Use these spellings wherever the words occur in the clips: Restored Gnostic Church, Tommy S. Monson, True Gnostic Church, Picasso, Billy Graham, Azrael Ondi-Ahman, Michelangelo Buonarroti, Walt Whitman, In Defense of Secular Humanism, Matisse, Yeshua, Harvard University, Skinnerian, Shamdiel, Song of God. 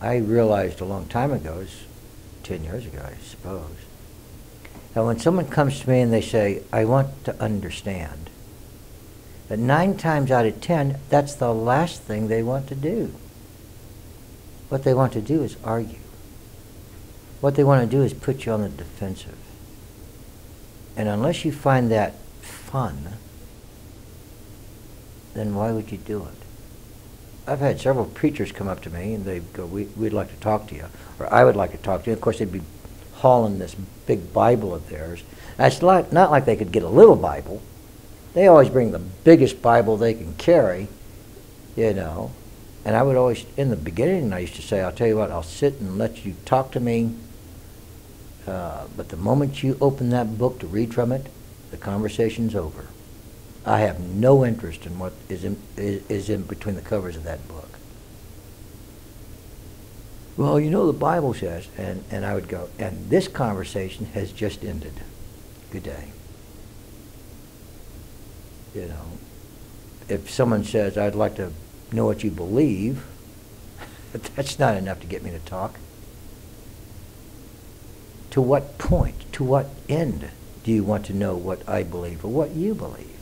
I realized a long time ago, 10 years ago, I suppose, that when someone comes to me and they say, I want to understand, that 9 times out of 10, that's the last thing they want to do. What they want to do is argue. What they want to do is put you on the defensive. And unless you find that fun, then why would you do it? I've had several preachers come up to me and they go, we'd like to talk to you, or I would like to talk to you. Of course, they'd be hauling this big Bible of theirs. And it's not like they could get a little Bible. They always bring the biggest Bible they can carry, you know. And I would always, in the beginning, I used to say, I'll tell you what, I'll sit and let you talk to me. But the moment you open that book to read from it, the conversation's over. I have no interest in what is in between the covers of that book. Well, you know the Bible says, and I would go, and this conversation has just ended. Good day. You know, if someone says, I'd like to know what you believe, that's not enough to get me to talk. To what point, to what end do you want to know what I believe or what you believe?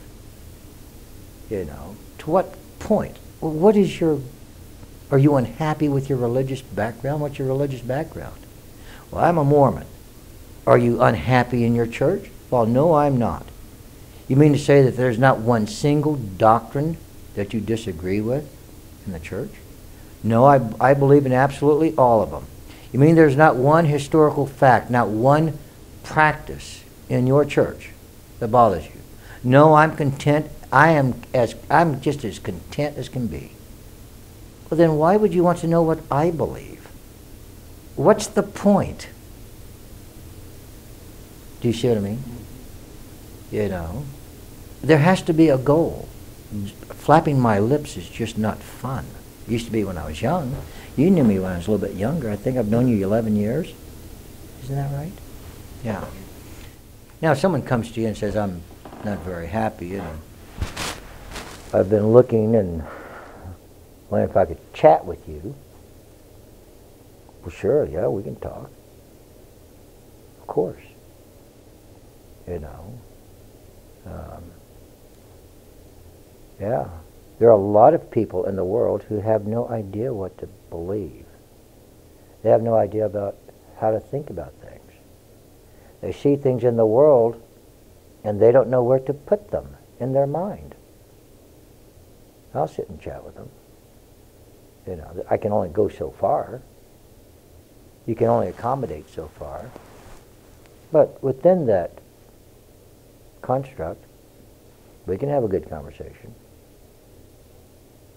You know, to what point? What is your, are you unhappy with your religious background? What's your religious background? Well, I'm a Mormon. Are you unhappy in your church? Well, no, I'm not. You mean to say that there's not one single doctrine that you disagree with in the church? No, I believe in absolutely all of them. You mean there's not one historical fact, not one practice in your church that bothers you? No, I'm content. I'm just as content as can be. Well, then why would you want to know what I believe? What's the point? Do you see what I mean? You know, there has to be a goal. Flapping my lips is just not fun. It used to be when I was young. You knew me when I was a little bit younger. I think I've known you 11 years. Isn't that right? Yeah. Now, if someone comes to you and says, I'm not very happy, you know, I've been looking and wondering if I could chat with you. Well, sure, yeah, we can talk. Of course. You know. Yeah. There are a lot of people in the world who have no idea what to believe. They have no idea about how to think about things. They see things in the world and they don't know where to put them in their mind. I'll sit and chat with them. You know, I can only go so far. You can only accommodate so far. But within that construct, we can have a good conversation.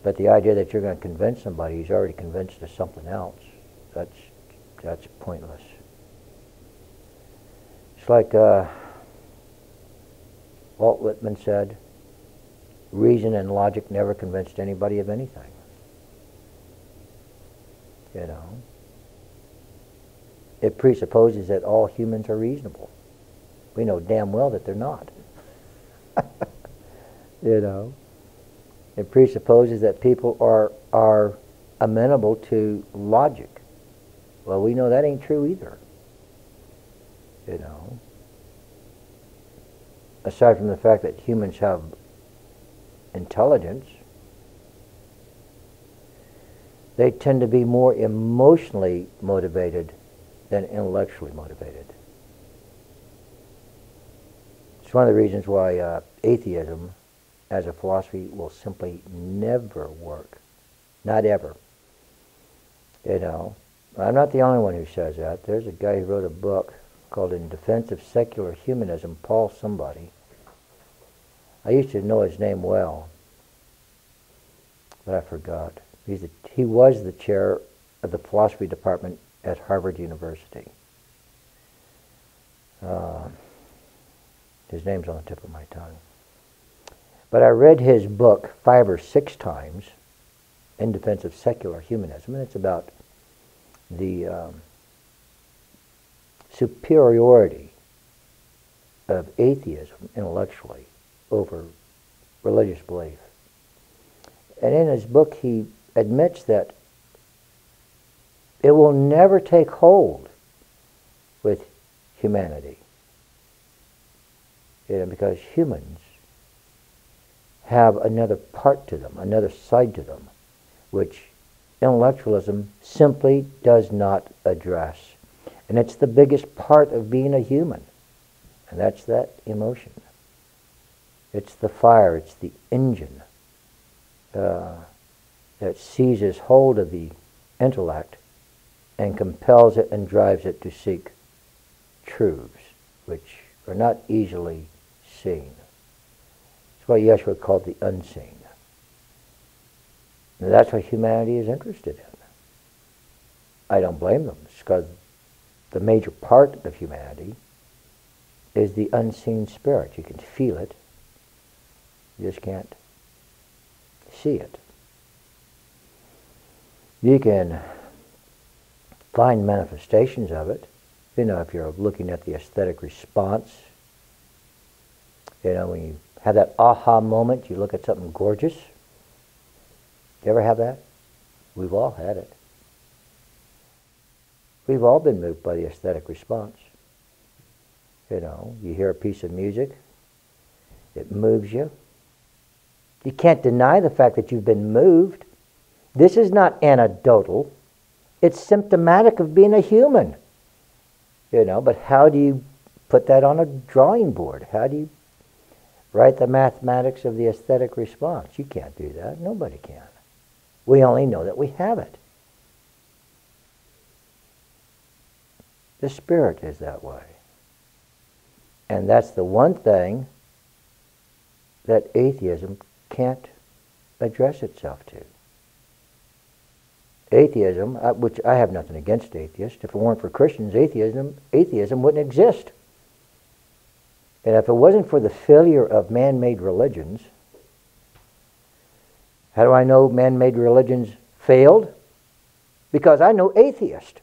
But the idea that you're going to convince somebody who's already convinced of something else, that's pointless. It's like Walt Whitman said, reason and logic never convinced anybody of anything. You know, it presupposes that all humans are reasonable. We know damn well that they're not. You know, it presupposes that people are amenable to logic. Well, we know that ain't true either. You know, aside from the fact that humans have intelligence, they tend to be more emotionally motivated than intellectually motivated. It's one of the reasons why atheism as a philosophy will simply never work. Not ever. You know, I'm not the only one who says that. There's a guy who wrote a book called In Defense of Secular Humanism, Paul somebody. I used to know his name well, but I forgot. He was the chair of the philosophy department at Harvard University. His name's on the tip of my tongue. But I read his book 5 or 6 times, In Defense of Secular Humanism, and it's about the superiority of atheism intellectually over religious belief. And in his book he admits that It will never take hold with humanity, because humans have another part to them, another side to them, which intellectualism simply does not address. And it's the biggest part of being a human, and that's that emotion. It's the fire, it's the engine that seizes hold of the intellect and compels it and drives it to seek truths which are not easily seen. That's why Yeshua called the unseen. And that's what humanity is interested in. I don't blame them, because the major part of humanity is the unseen spirit. You can feel it, you just can't see it. You can find manifestations of it, if you're looking at the aesthetic response. When you have that aha moment, you look at something gorgeous. You ever have that? We've all had it. We've all been moved by the aesthetic response. You hear a piece of music, it moves you. You can't deny the fact that you've been moved. This is not anecdotal. It's symptomatic of being a human. But how do you put that on a drawing board? How do you write the mathematics of the aesthetic response? You can't do that. Nobody can. We only know that we have it. The spirit is that way. And that's the one thing that atheism can't address itself to. Atheism, which I have nothing against atheists. If it weren't for Christians, atheism wouldn't exist. And if it wasn't for the failure of man-made religions, how do I know man-made religions failed? Because I know atheists.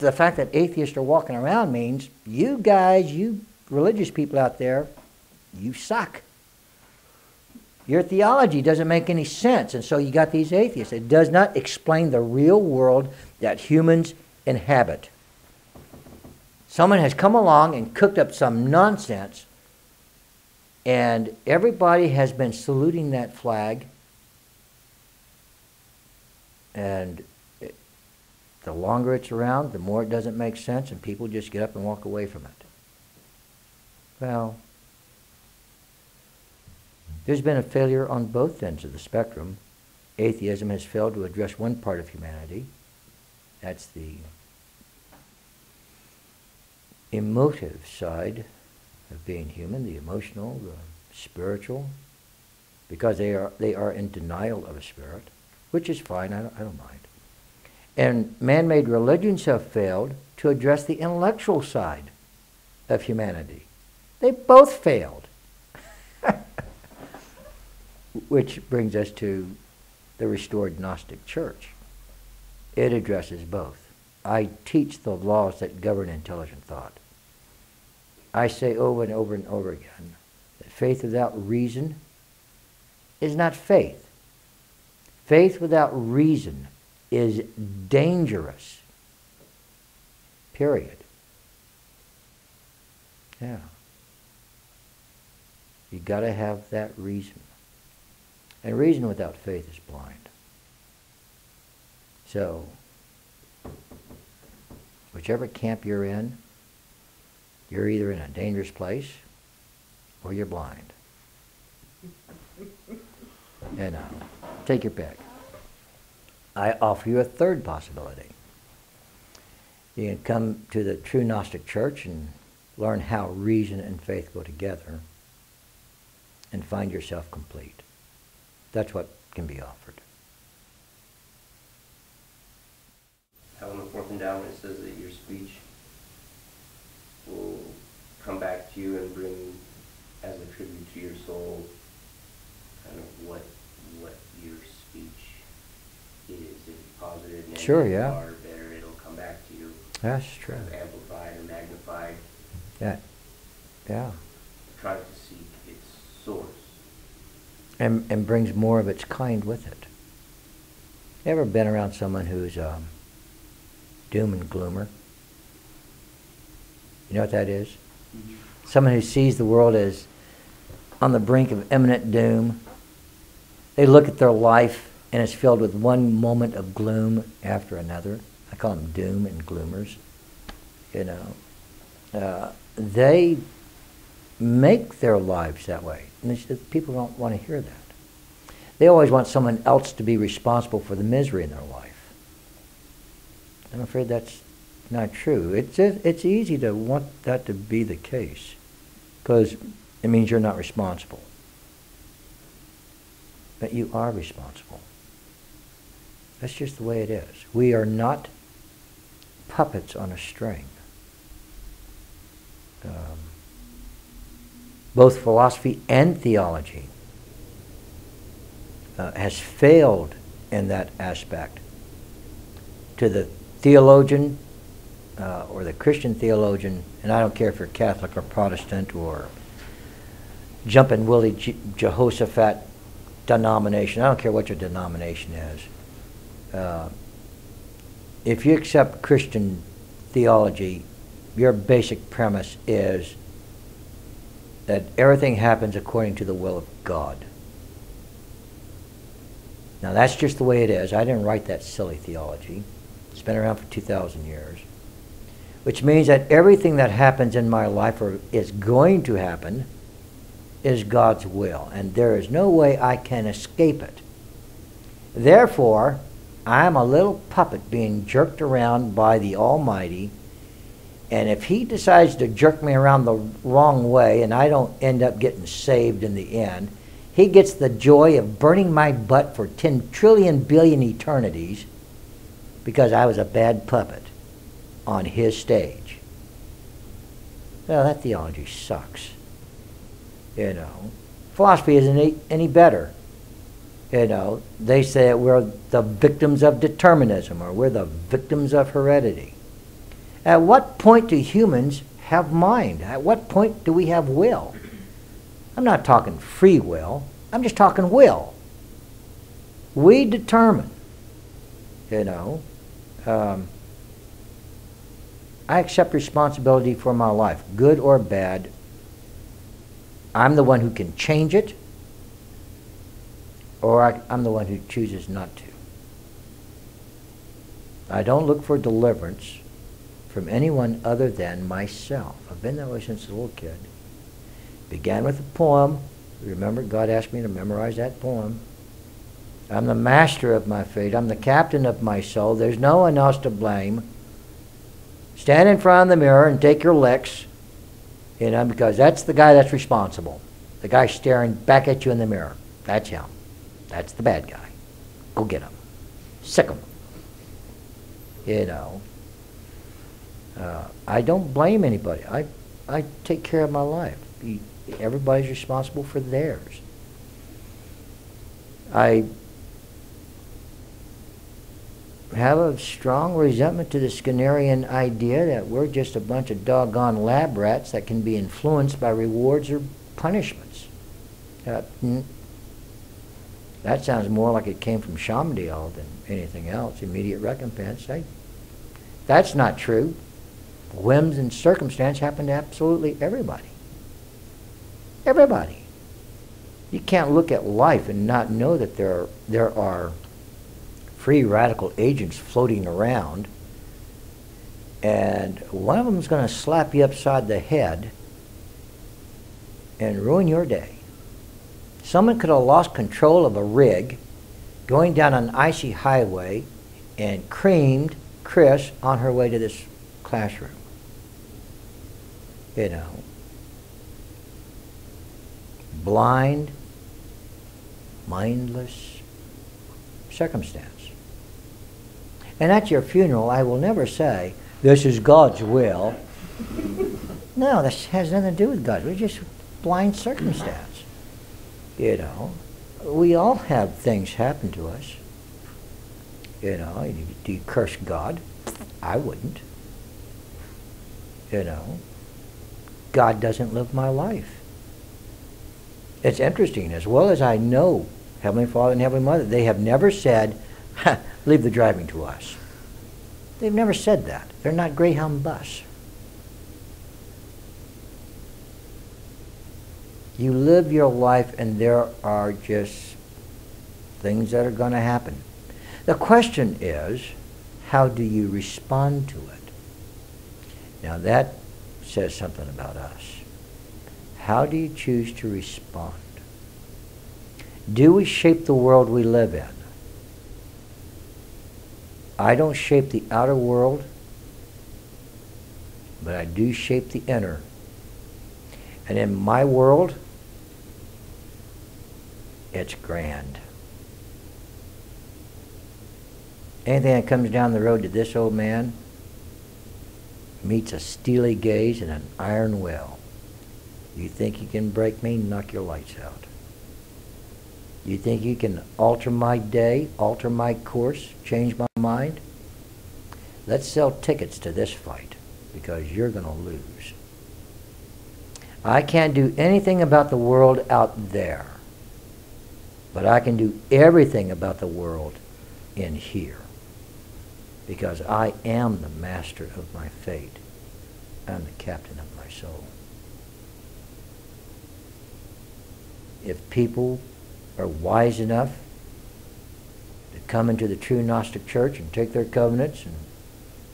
The fact that atheists are walking around means you guys, you religious people out there, you suck. Your theology doesn't make any sense, and so you got these atheists. It does not explain the real world that humans inhabit. Someone has come along and cooked up some nonsense, and everybody has been saluting that flag, and the longer it's around, the more it doesn't make sense, and people just get up and walk away from it. Well, there's been a failure on both ends of the spectrum. Atheism has failed to address one part of humanity. That's the emotive side of being human, the emotional, the spiritual, because they are in denial of a spirit, which is fine, I don't mind. And man-made religions have failed to address the intellectual side of humanity. They both failed. Which brings us to the Restored Gnostic Church. It addresses both. I teach the laws that govern intelligent thought. I say over and over and over again that faith without reason is not faith. Faith without reason is dangerous. Period. Yeah. You got to have that reason. And reason without faith is blind. So, whichever camp you're in, you're either in a dangerous place or you're blind. And take your pick. I offer you a third possibility. You can come to the True Gnostic Church and learn how reason and faith go together and find yourself complete. That's what can be offered. How in the fourth endowment it says that your speech will come back to you and bring, as a tribute to your soul, kind of what your speech is. If it's positive, negative, sure, yeah, or better, it'll come back to you. That's true. Amplified or magnified. Yeah. Yeah. Try to seek its source. And brings more of its kind with it. You ever been around someone who's doom and gloomer. You know what that is? Someone who sees the world as on the brink of imminent doom. They look at their life and it's filled with one moment of gloom after another. I call them doom and gloomers. You know, they make their lives that way. And people don't want to hear that. They always want someone else to be responsible for the misery in their life. I'm afraid that's not true. It's easy to want that to be the case because it means you're not responsible. But you are responsible. That's just the way it is. We are not puppets on a string. Both philosophy and theology has failed in that aspect. To the theologian or the Christian theologian, and I don't care if you're Catholic or Protestant or Jumpin' Willie Jehoshaphat denomination, I don't care what your denomination is. If you accept Christian theology, your basic premise is that everything happens according to the will of God. Now that's just the way it is. I didn't write that silly theology. It's been around for 2,000 years. Which means that everything that happens in my life or is going to happen is God's will, and there is no way I can escape it. Therefore, I'm a little puppet being jerked around by the Almighty, and if He decides to jerk me around the wrong way and I don't end up getting saved in the end, He gets the joy of burning my butt for 10 trillion billion eternities because I was a bad puppet on His stage. Well, that theology sucks. You know, philosophy isn't any better. You know, they say we're the victims of determinism or we're the victims of heredity. At what point do humans have mind? At what point do we have will? I'm not talking free will. I'm just talking will. We determine. You know, I accept responsibility for my life, good or bad. I'm the one who can change it, or I'm the one who chooses not to. I don't look for deliverance from anyone other than myself. I've been that way since a little kid. Began with a poem. Remember, God asked me to memorize that poem. I'm the master of my fate. I'm the captain of my soul. There's no one else to blame. Stand in front of the mirror and take your licks. You know, because that's the guy that's responsible. The guy staring back at you in the mirror. That's him. That's the bad guy. Go get him. Sick him. You know. I don't blame anybody. I take care of my life. Everybody's responsible for theirs. I have a strong resentment to the Skinnerian idea that we're just a bunch of doggone lab rats that can be influenced by rewards or punishments. That sounds more like it came from Shamdiel than anything else, immediate recompense. That's not true. Whims and circumstance happen to absolutely everybody. Everybody. You can't look at life and not know that there are free radical agents floating around, and one of them is going to slap you upside the head and ruin your day. Someone could have lost control of a rig going down an icy highway and creamed Chris on her way to this classroom. You know, blind, mindless circumstance. And at your funeral, I will never say, this is God's will. No, this has nothing to do with God. We're just blind circumstance. You know, we all have things happen to us. You know, do you curse God? I wouldn't. You know, God doesn't live my life. It's interesting, as well as I know Heavenly Father and Heavenly Mother, they have never said, leave the driving to us. They've never said that. They're not Greyhound bus. You live your life and there are just things that are going to happen. The question is, how do you respond to it? Now that says something about us. How do you choose to respond? Do we shape the world we live in? I don't shape the outer world, but I do shape the inner. And in my world, it's grand. Anything that comes down the road to this old man meets a steely gaze and an iron will. You think you can break me? Knock your lights out. You think you can alter my day, alter my course, change my mind? Let's sell tickets to this fight because you're going to lose. I can't do anything about the world out there, but I can do everything about the world in here because I am the master of my fate. I'm the captain of my soul. If people are wise enough to come into the True Gnostic Church and take their covenants and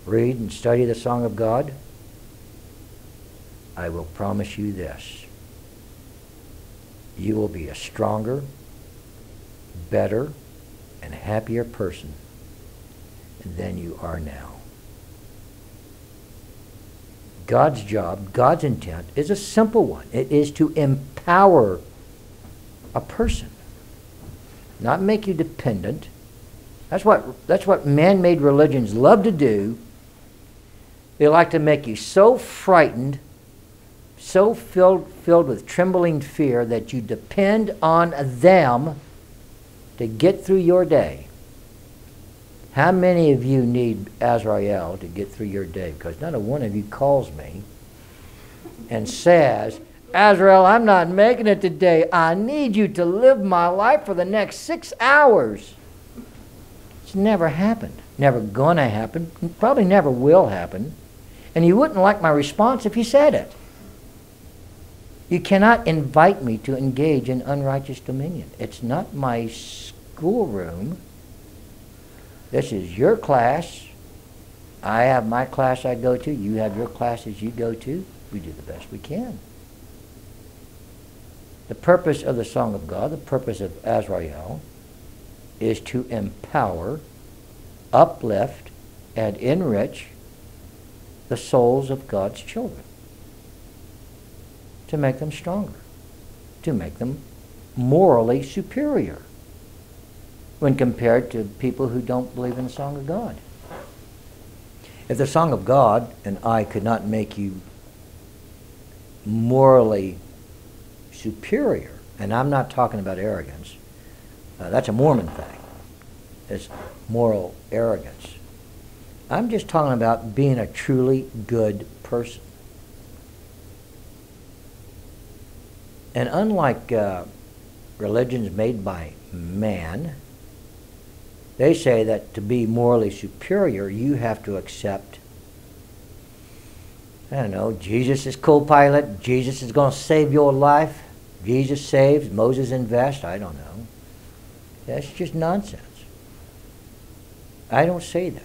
read and study the Song of God, I will promise you this. You will be a stronger, better, and happier person than you are now. God's job, God's intent is a simple one. It is to empower a person. Not make you dependent. That's what man-made religions love to do. They like to make you so frightened, so filled with trembling fear that you depend on them to get through your day. How many of you need Azrael to get through your day? Because not a one of you calls me and says, Azrael, I'm not making it today. I need you to live my life for the next 6 hours. It's never happened. Never going to happen. Probably never will happen. And you wouldn't like my response if you said it. You cannot invite me to engage in unrighteous dominion. It's not my schoolroom. This is your class. I have my class I go to. You have your classes you go to. We do the best we can. The purpose of the Song of God, the purpose of Azrael, is to empower, uplift, and enrich the souls of God's children. To make them stronger. To make them morally superior when compared to people who don't believe in the Song of God. If the Song of God and I could not make you morally superior, and I'm not talking about arrogance. That's a Mormon thing. It's moral arrogance. I'm just talking about being a truly good person. And unlike religions made by man, they say that to be morally superior, you have to accept, I don't know, Jesus is co-pilot, Jesus is going to save your life. Jesus saves, Moses invests, I don't know. That's just nonsense. I don't say that.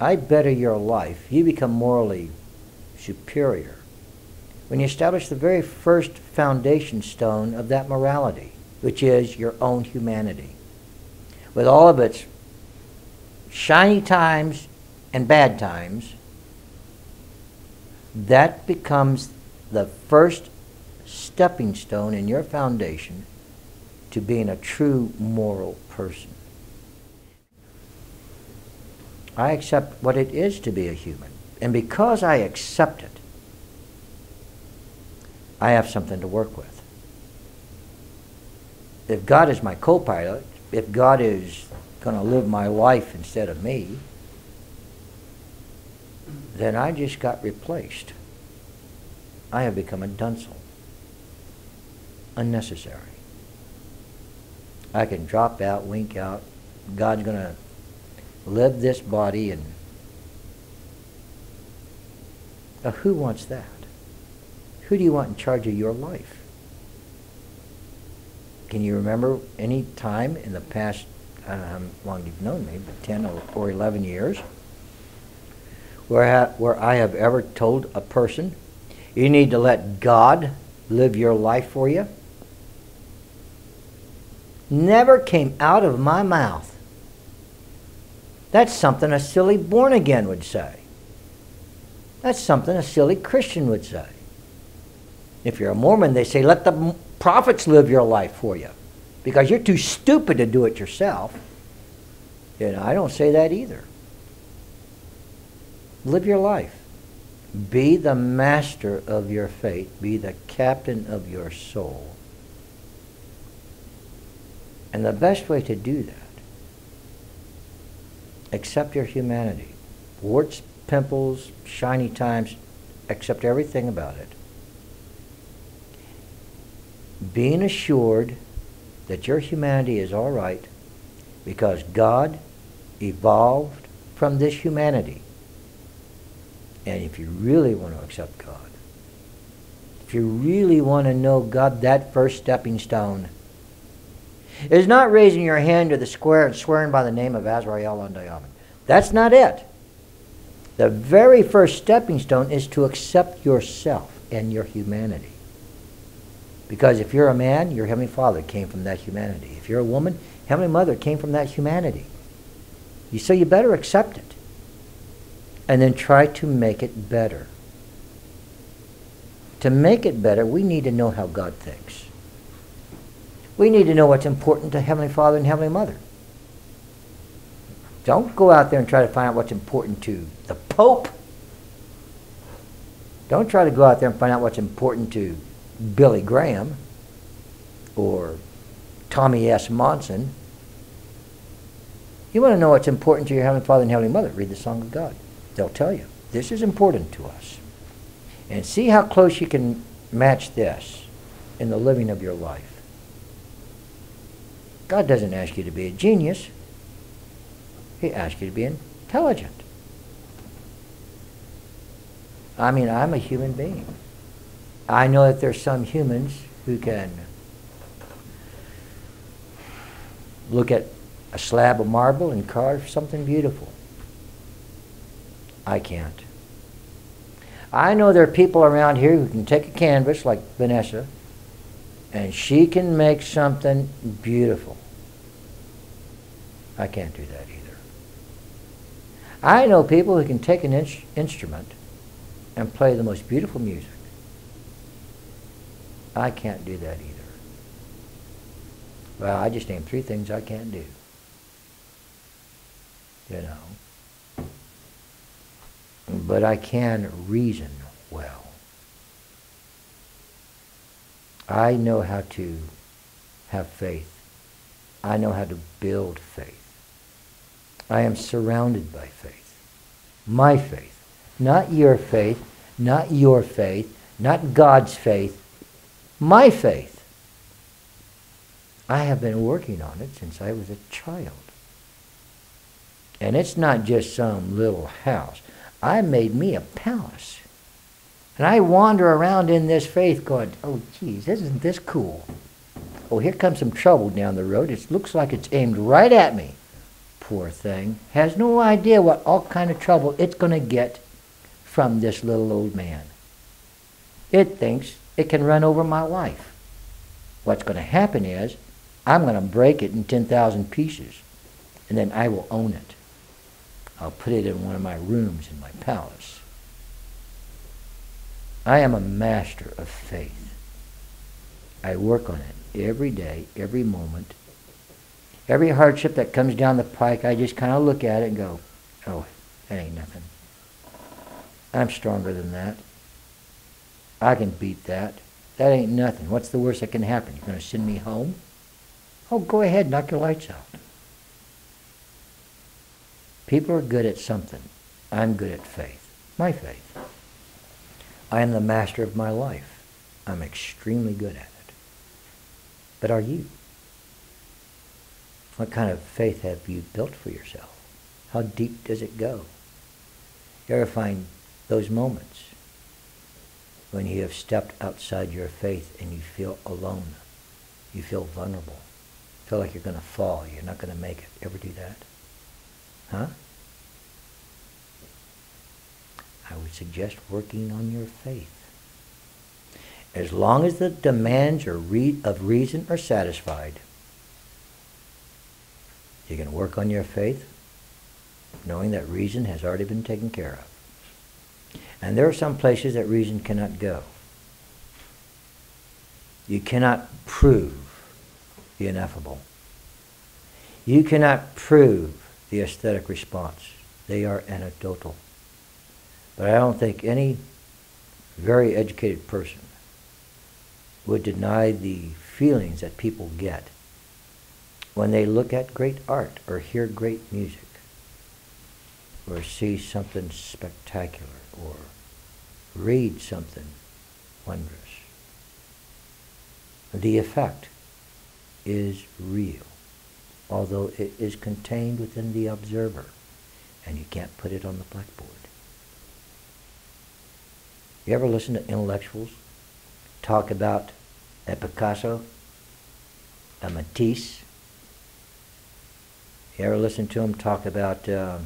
I better your life. You become morally superior when you establish the very first foundation stone of that morality, which is your own humanity, with all of its shiny times and bad times. That becomes the first stepping stone in your foundation to being a true moral person. I accept what it is to be a human, and because I accept it, I have something to work with. If God is my co-pilot, if God is going to live my life instead of me, then I just got replaced. I have become a dunce. Unnecessary. I can drop out, wink out. God's going to live this body and now, who wants that? Who do you want in charge of your life? Can you remember any time in the past, I don't know how long you've known me, but 10 or 11 years, where I have ever told a person, you need to let God live your life for you? Never came out of my mouth. That's something a silly born-again would say. That's something a silly Christian would say. If you're a Mormon, they say, let the prophets live your life for you because you're too stupid to do it yourself. And I don't say that either. Live your life. Be the master of your fate. Be the captain of your soul. And the best way to do that, accept your humanity. Warts, pimples, shiny times, accept everything about it. Being assured that your humanity is all right because God evolved from this humanity. And if you really want to accept God, if you really want to know God, that first stepping stone is not raising your hand to the square and swearing by the name of Azrael Ondi-Ahman. That's not it. The very first stepping stone is to accept yourself and your humanity. Because if you're a man, your Heavenly Father came from that humanity. If you're a woman, Heavenly Mother came from that humanity. So you better accept it. And then try to make it better. To make it better, we need to know how God thinks. We need to know what's important to Heavenly Father and Heavenly Mother. Don't go out there and try to find out what's important to the Pope. Don't try to go out there and find out what's important to Billy Graham or Tommy S. Monson. You want to know what's important to your Heavenly Father and Heavenly Mother, read the Song of God. They'll tell you, this is important to us. And see how close you can match this in the living of your life. God doesn't ask you to be a genius. He asks you to be intelligent. I mean, I'm a human being. I know that there's some humans who can look at a slab of marble and carve something beautiful. I can't. I know there are people around here who can take a canvas like Vanessa and she can make something beautiful. I can't do that either. I know people who can take an instrument and play the most beautiful music. I can't do that either. Well, I just named three things I can't do. You know. But I can reason well. I know how to have faith. I know how to build faith. I am surrounded by faith. My faith. Not your faith. Not your faith. Not God's faith. My faith. I have been working on it since I was a child. And it's not just some little house. I made me a palace. And I wander around in this faith going, oh, geez, isn't this cool? Oh, here comes some trouble down the road. It looks like it's aimed right at me. Poor thing. Has no idea what all kind of trouble it's going to get from this little old man. It thinks it can run over my life. What's going to happen is I'm going to break it in 10,000 pieces, and then I will own it. I'll put it in one of my rooms in my palace. I am a master of faith. I work on it every day, every moment. Every hardship that comes down the pike, I just kind of look at it and go, oh, that ain't nothing. I'm stronger than that. I can beat that. That ain't nothing. What's the worst that can happen? You're going to send me home? Oh, go ahead, knock your lights out. People are good at something. I'm good at faith. My faith. I am the master of my life. I'm extremely good at it. But are you? What kind of faith have you built for yourself? How deep does it go? You ever find those moments when you have stepped outside your faith and you feel alone, you feel vulnerable, you feel like you're going to fall, you're not going to make it. You ever do that? Huh? I would suggest working on your faith. As long as the demands of reason are satisfied, you're going to work on your faith, knowing that reason has already been taken care of. And there are some places that reason cannot go. You cannot prove the ineffable. You cannot prove the aesthetic response. They are anecdotal. But I don't think any very educated person would deny the feelings that people get when they look at great art or hear great music or see something spectacular or read something wondrous. The effect is real, although it is contained within the observer, and you can't put it on the blackboard. You ever listen to intellectuals talk about a Picasso, a Matisse? You ever listen to them talk about a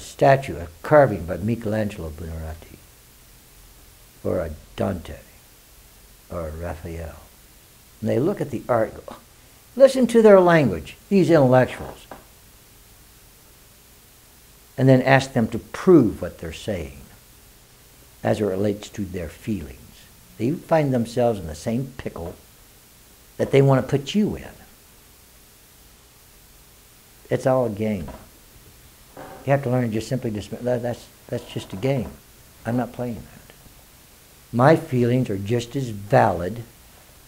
statue, a carving by Michelangelo Buonarroti, or a Dante, or a Raphael? And they look at the art and go, listen to their language, these intellectuals, and then ask them to prove what they're saying as it relates to their feelings. They find themselves in the same pickle that they want to put you in. It's all a game. You have to learn to just simply dismiss, that's just a game. I'm not playing that. My feelings are just as valid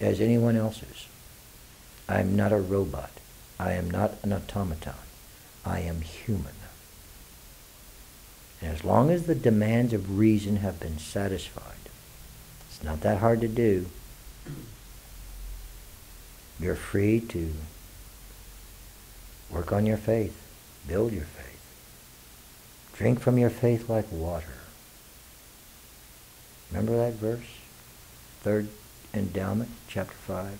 as anyone else's. I'm not a robot. I am not an automaton. I am human. And as long as the demands of reason have been satisfied, it's not that hard to do. You're free to work on your faith, build your faith. Drink from your faith like water. Remember that verse? 3rd Endowment, chapter 5.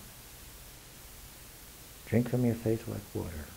Drink from your faith like water.